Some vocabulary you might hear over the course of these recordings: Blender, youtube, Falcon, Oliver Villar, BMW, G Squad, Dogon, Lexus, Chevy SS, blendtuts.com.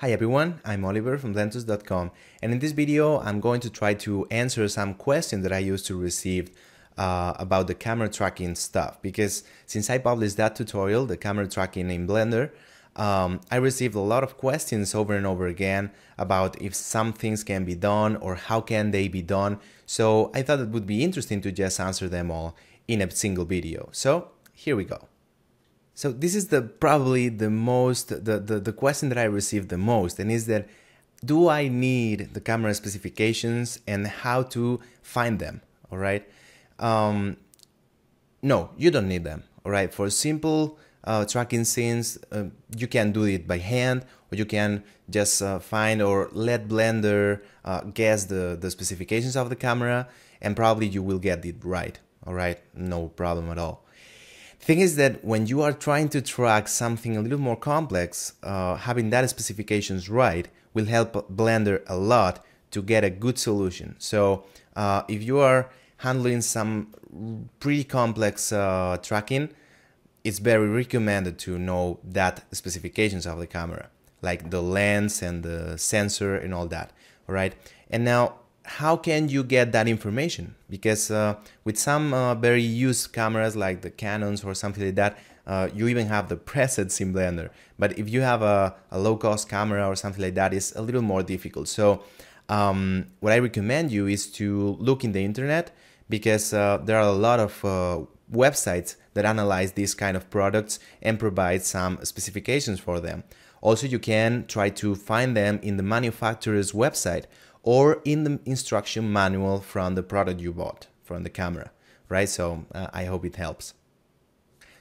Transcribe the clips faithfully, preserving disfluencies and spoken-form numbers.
Hi everyone, I'm Oliver from blend tuts dot com, and in this video I'm going to try to answer some questions that I used to receive uh, about the camera tracking stuff, because since I published that tutorial, the camera tracking in Blender, um, I received a lot of questions over and over again about if some things can be done or how can they be done, so I thought it would be interesting to just answer them all in a single video. So here we go. So this is the probably the most, the, the, the question that I received the most, and is that, do I need the camera specifications and how to find them, all right? Um, no, you don't need them, all right? For simple uh, tracking scenes, uh, you can do it by hand, or you can just uh, find or let Blender uh, guess the, the specifications of the camera, and probably you will get it right, all right? No problem at all. Thing is that when you are trying to track something a little more complex, uh, having that specifications right will help Blender a lot to get a good solution. So uh, if you are handling some pretty complex uh, tracking, it's very recommended to know that specifications of the camera, like the lens and the sensor and all that, all right? And now, how can you get that information? Because uh, with some uh, very used cameras like the Canons or something like that, uh, you even have the presets in Blender. But if you have a, a low-cost camera or something like that, it's a little more difficult. So um, what I recommend you is to look in the internet, because uh, there are a lot of uh, websites that analyze these kind of products and provide some specifications for them. Also, you can try to find them in the manufacturer's website, or in the instruction manual from the product you bought, from the camera, right? So uh, I hope it helps.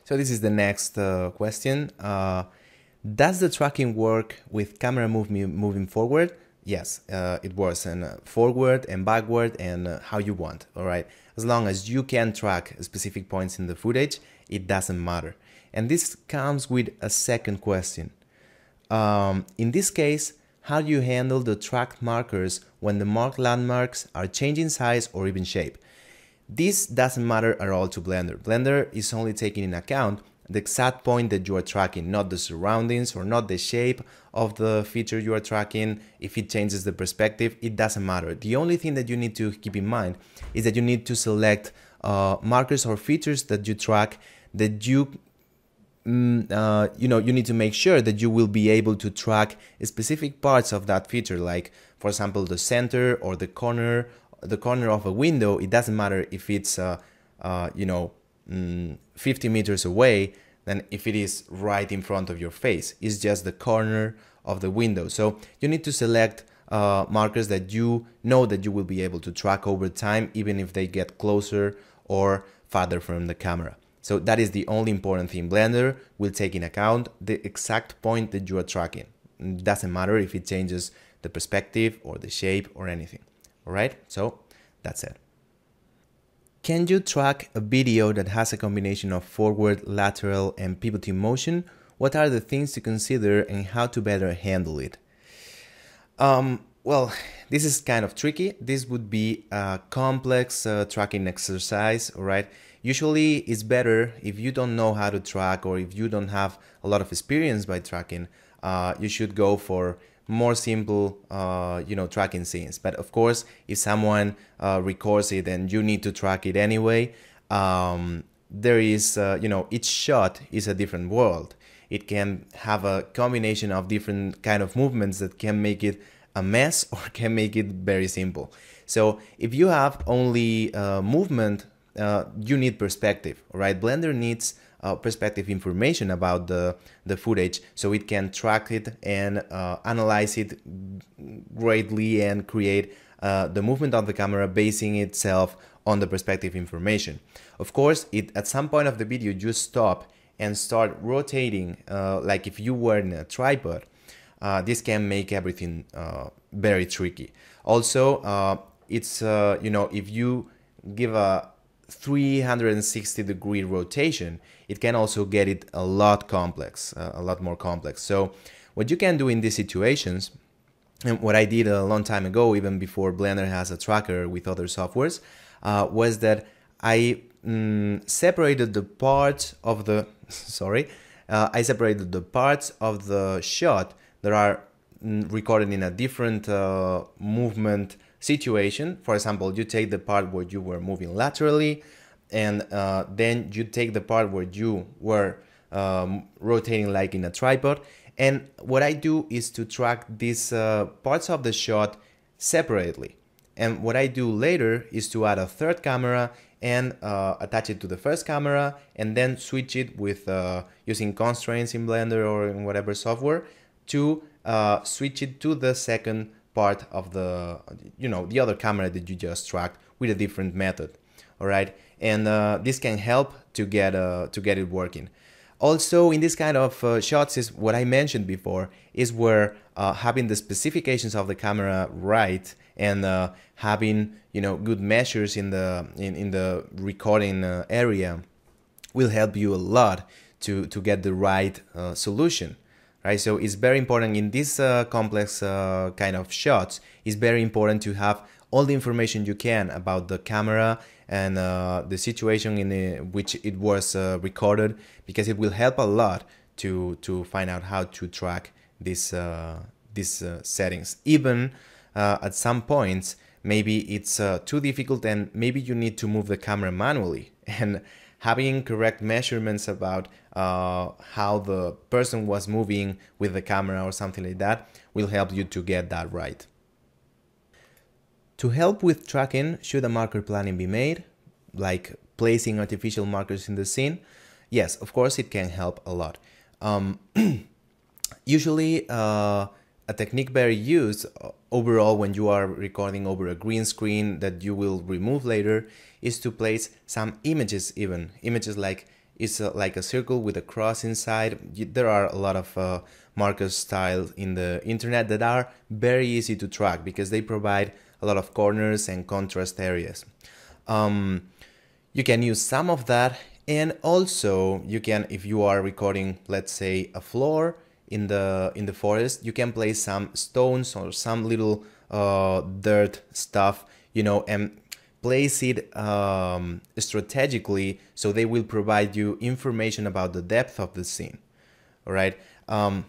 So this is the next uh, question. Uh, does the tracking work with camera move moving forward? Yes, uh, it works, and uh, forward and backward and uh, how you want, all right? As long as you can track specific points in the footage, it doesn't matter. And this comes with a second question. Um, in this case, how do you handle the tracked markers when the marked landmarks are changing size or even shape? This doesn't matter at all to Blender. Blender is only taking into account the exact point that you are tracking, not the surroundings or not the shape of the feature you are tracking. If it changes the perspective, it doesn't matter. The only thing that you need to keep in mind is that you need to select uh, markers or features that you track that you Mm, uh, you know, you need to make sure that you will be able to track specific parts of that feature, like, for example, the center or the corner, the corner of a window. It doesn't matter if it's, uh, uh, you know, mm, fifty meters away than if it is right in front of your face. It's just the corner of the window. So you need to select uh, markers that you know that you will be able to track over time, even if they get closer or farther from the camera. So that is the only important thing. Blender will take into account the exact point that you are tracking. It doesn't matter if it changes the perspective or the shape or anything. All right, so that's it. Can you track a video that has a combination of forward, lateral, and pivoting motion? What are the things to consider and how to better handle it? Um, well, this is kind of tricky. This would be a complex uh, tracking exercise, all right? Usually it's better if you don't know how to track, or if you don't have a lot of experience by tracking, uh, you should go for more simple, uh, you know, tracking scenes. But of course, if someone uh, records it and you need to track it anyway, um, there is, uh, you know, each shot is a different world. It can have a combination of different kind of movements that can make it a mess or can make it very simple. So if you have only uh, movement, Uh, you need perspective, right? Blender needs uh, perspective information about the, the footage, so it can track it and uh, analyze it greatly and create uh, the movement of the camera basing itself on the perspective information. Of course, it, at some point of the video, you stop and start rotating uh, like if you were in a tripod. Uh, this can make everything uh, very tricky. Also, uh, it's, uh, you know, if you give a three hundred sixty degree rotation, it can also get it a lot complex, uh, a lot more complex. So what you can do in these situations, and what I did a long time ago, even before Blender has a tracker with other softwares, uh, was that I mm, separated the parts of the, sorry, uh, I separated the parts of the shot that are recorded in a different uh, movement situation. For example, you take the part where you were moving laterally, and uh, then you take the part where you were um, rotating like in a tripod. And what I do is to track these uh, parts of the shot separately. And what I do later is to add a third camera and uh, attach it to the first camera, and then switch it with uh, using constraints in Blender or in whatever software to uh, switch it to the second part of the, you know, the other camera that you just tracked with a different method. All right, and uh, this can help to get uh, to get it working. Also, in this kind of uh, shots is what I mentioned before, is where uh, having the specifications of the camera right and uh, having, you know, good measures in the in, in the recording uh, area will help you a lot to to get the right uh, solution, right? So it's very important in this uh, complex uh, kind of shots. It's very important to have all the information you can about the camera and uh, the situation in the, which it was uh, recorded, because it will help a lot to to find out how to track these uh, these uh, settings. Even uh, at some points, maybe it's uh, too difficult, and maybe you need to move the camera manually. And having correct measurements about uh, how the person was moving with the camera or something like that will help you to get that right. To help with tracking, should a marker planning be made, like placing artificial markers in the scene? Yes, of course, it can help a lot. Um, usually, uh, a technique very used overall when you are recording over a green screen that you will remove later is to place some images, even images like it's a, like a circle with a cross inside. There are a lot of uh, marker styles in the internet that are very easy to track because they provide a lot of corners and contrast areas. Um, you can use some of that, and also you can, if you are recording, let's say, a floor in the in the forest, you can place some stones or some little uh, dirt stuff, you know, and place it um, strategically so they will provide you information about the depth of the scene. All right. Um,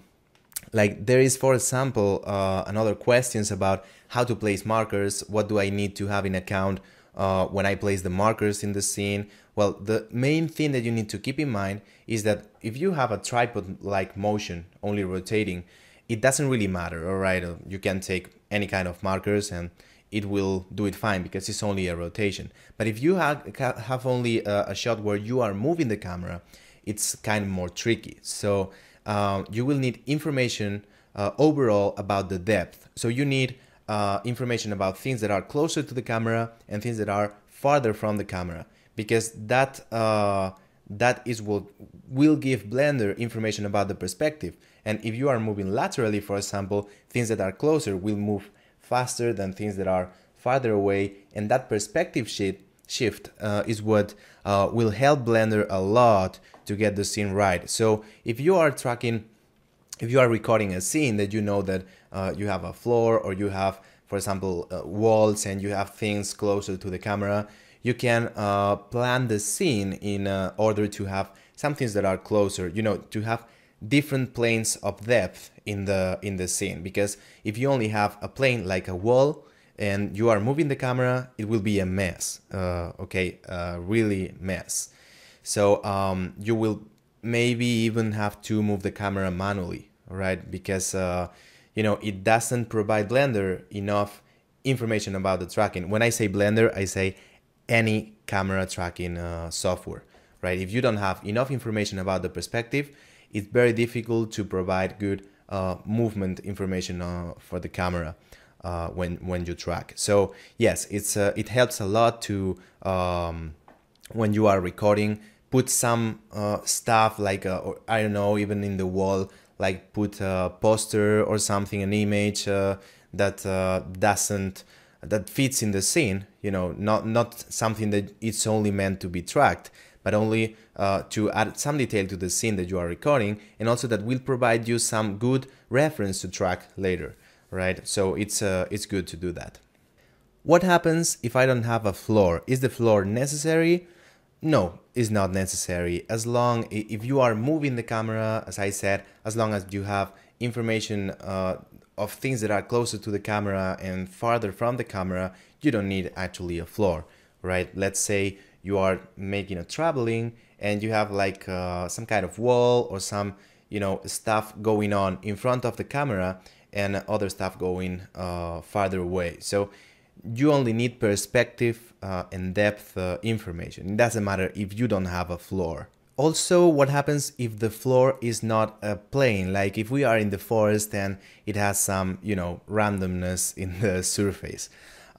Like there is, for example, uh, another questions about how to place markers. What do I need to have in account uh, when I place the markers in the scene? Well, the main thing that you need to keep in mind is that if you have a tripod-like motion, only rotating, it doesn't really matter, all right? You can take any kind of markers and it will do it fine because it's only a rotation. But if you have, have only a, a shot where you are moving the camera, it's kind of more tricky. So Uh, you will need information uh, overall about the depth. So you need uh, information about things that are closer to the camera and things that are farther from the camera, because that uh, that is what will give Blender information about the perspective. And if you are moving laterally, for example, things that are closer will move faster than things that are farther away. And that perspective shift shift uh, is what uh, will help Blender a lot to get the scene right. So if you are tracking, if you are recording a scene that you know that uh, you have a floor, or you have, for example, uh, walls, and you have things closer to the camera, you can uh, plan the scene in uh, order to have some things that are closer, you know, to have different planes of depth in the in the scene. Because if you only have a plane like a wall and you are moving the camera, it will be a mess, uh, okay, uh, really mess. So um, you will maybe even have to move the camera manually, right? Because uh, you know, it doesn't provide Blender enough information about the tracking. When I say Blender, I say any camera tracking uh, software, right? If you don't have enough information about the perspective, it's very difficult to provide good uh, movement information uh, for the camera. Uh, when when you track. So yes, it's uh, it helps a lot to um, when you are recording, put some uh, stuff like a, or, I don't know, even in the wall, like put a poster or something, an image uh, that uh, doesn't that fits in the scene, you know, not not something that it's only meant to be tracked, but only uh, to add some detail to the scene that you are recording, and also that will provide you some good reference to track later. Right, so it's uh, it's good to do that. What happens if I don't have a floor? Is the floor necessary? No, it's not necessary. As long if you are moving the camera, as I said, as long as you have information uh, of things that are closer to the camera and farther from the camera, you don't need actually a floor, right? Let's say you are making a traveling and you have like uh, some kind of wall or some, you know, stuff going on in front of the camera and other stuff going uh, farther away. So you only need perspective uh, and depth uh, information. It doesn't matter if you don't have a floor. Also, what happens if the floor is not a plane? Like if we are in the forest and it has some, you know, randomness in the surface.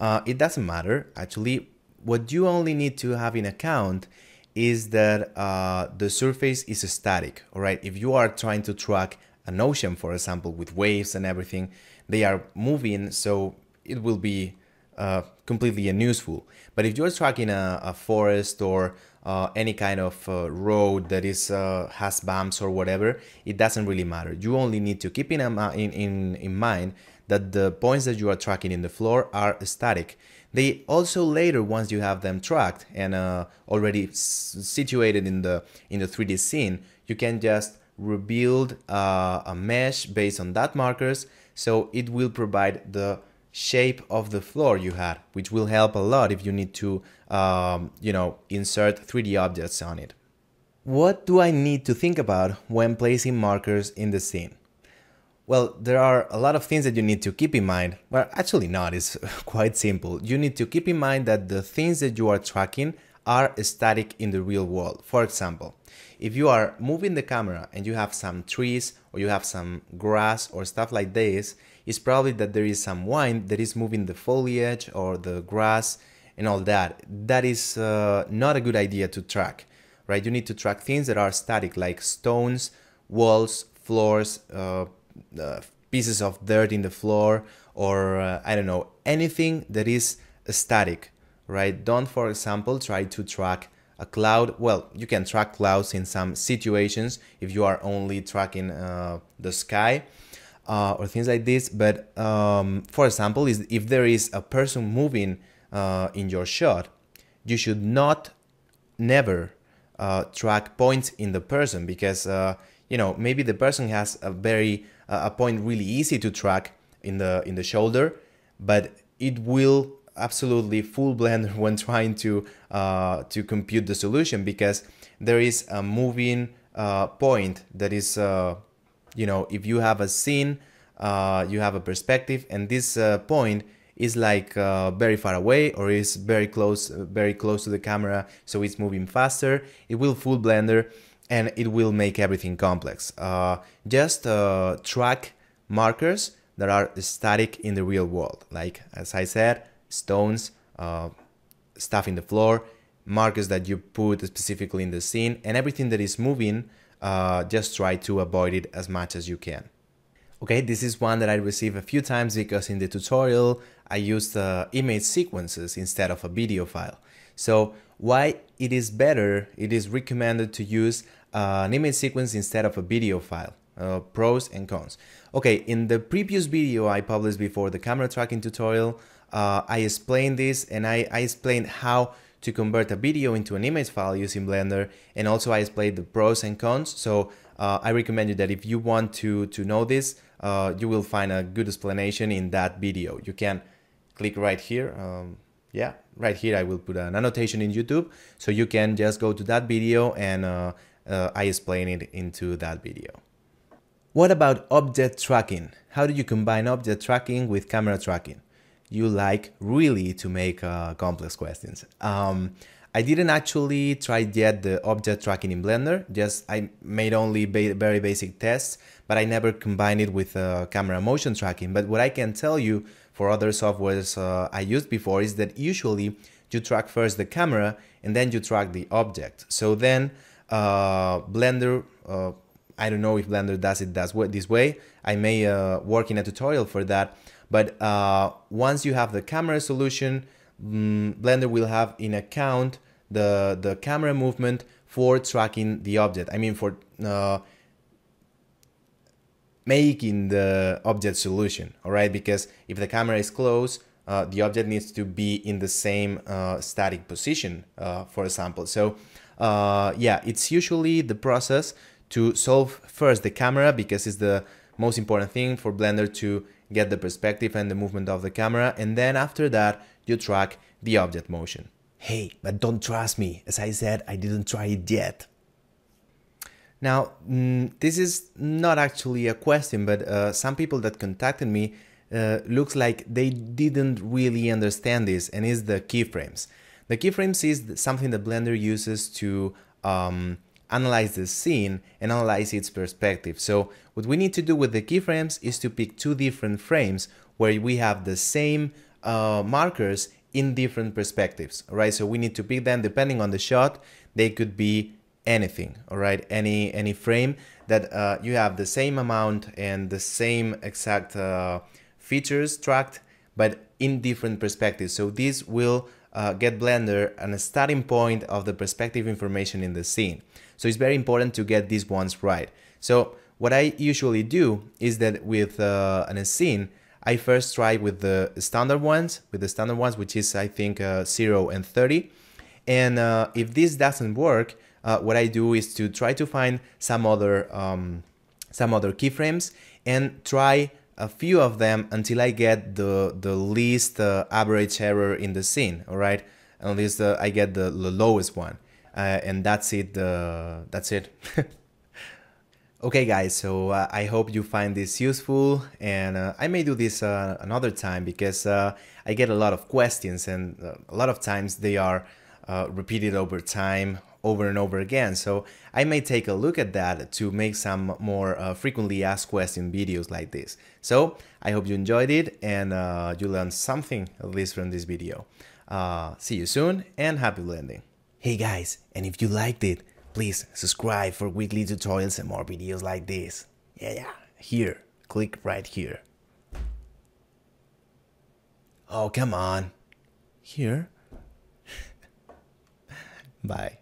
Uh, it doesn't matter, actually. What you only need to have in account is that uh, the surface is static, all right? If you are trying to track an ocean, for example, with waves and everything, they are moving, so it will be uh, completely unuseful. But if you're tracking a, a forest or Uh, any kind of uh, road that is uh, has bumps or whatever, it doesn't really matter. You only need to keep in, in, in, in mind that the points that you are tracking in the floor are static. They also later, once you have them tracked and uh, already situated in the, in the three D scene, you can just rebuild uh, a mesh based on that markers, so it will provide the shape of the floor you had, which will help a lot if you need to, um, you know, insert three D objects on it. What do I need to think about when placing markers in the scene? Well, there are a lot of things that you need to keep in mind. Well, actually not, it's quite simple. You need to keep in mind that the things that you are tracking are static in the real world. For example, if you are moving the camera and you have some trees or you have some grass or stuff like this, it's probably that there is some wind that is moving the foliage or the grass and all that. That is uh, not a good idea to track, right? You need to track things that are static, like stones, walls, floors, uh, uh, pieces of dirt in the floor, or uh, I don't know, anything that is static. Right? Don't, for example, try to track a cloud. Well, you can track clouds in some situations if you are only tracking uh, the sky uh, or things like this. But um, for example, is if there is a person moving uh, in your shot, you should not never uh, track points in the person, because uh, you know, maybe the person has a very uh, a point really easy to track in the in the shoulder, but it will absolutely fool Blender when trying to uh, to compute the solution, because there is a moving uh, point that is, uh, you know, if you have a scene, uh, you have a perspective, and this uh, point is like uh, very far away or is very close, very close to the camera, so it's moving faster. It will fool Blender and it will make everything complex. Uh, just uh, track markers that are static in the real world, like as I said, stones, uh, stuff in the floor, markers that you put specifically in the scene, and everything that is moving, uh, just try to avoid it as much as you can. Okay, this is one that I received a few times because in the tutorial I used uh, image sequences instead of a video file. So why it is better, it is recommended to use uh, an image sequence instead of a video file. Uh, pros and cons. Okay, in the previous video I published before the camera tracking tutorial, Uh, I explained this, and I, I explained how to convert a video into an image file using Blender, and also I explained the pros and cons. So uh, I recommend you that if you want to, to know this, uh, you will find a good explanation in that video. You can click right here. Um, yeah, right here I will put an annotation in YouTube, so you can just go to that video and uh, uh, I explain it into that video. What about object tracking? How do you combine object tracking with camera tracking? You like really to make uh, complex questions. Um, I didn't actually try yet the object tracking in Blender, just I made only ba very basic tests, but I never combined it with uh, camera motion tracking. But what I can tell you for other softwares uh, I used before is that usually you track first the camera and then you track the object. So then uh, Blender, uh, I don't know if Blender does it this way, I may uh, work in a tutorial for that. But uh, once you have the camera solution, um, Blender will have in account the, the camera movement for tracking the object. I mean, for uh, making the object solution, all right? Because if the camera is close, uh, the object needs to be in the same uh, static position, uh, for example. So uh, yeah, it's usually the process to solve first the camera, because it's the most important thing for Blender to get the perspective and the movement of the camera, and then after that you track the object motion. Hey, but don't trust me, as I said, I didn't try it yet. Now, mm, this is not actually a question, but uh, some people that contacted me uh, looks like they didn't really understand this, and is the keyframes. The keyframes is something that Blender uses to um, analyze the scene and analyze its perspective. So what we need to do with the keyframes is to pick two different frames where we have the same uh, markers in different perspectives, all right? So we need to pick them depending on the shot. They could be anything, all right? Any any frame that uh, you have the same amount and the same exact uh, features tracked, but in different perspectives. So this will uh, get Blender a starting point of the perspective information in the scene. So it's very important to get these ones right. So what I usually do is that with uh, an, a scene, I first try with the standard ones, with the standard ones, which is I think uh, zero and thirty. And uh, if this doesn't work, uh, what I do is to try to find some other, um, some other keyframes and try a few of them until I get the, the least uh, average error in the scene, all right? At least uh, I get the, the lowest one. Uh, and that's it, uh, that's it. Okay guys, so uh, I hope you find this useful, and uh, I may do this uh, another time, because uh, I get a lot of questions, and uh, a lot of times they are uh, repeated over time, over and over again. So I may take a look at that to make some more uh, frequently asked question videos like this. So I hope you enjoyed it, and uh, you learned something at least from this video. Uh, see you soon, and happy blending. Hey guys, and if you liked it, please subscribe for weekly tutorials and more videos like this. Yeah, yeah, here, click right here. Oh, come on. Here? Bye.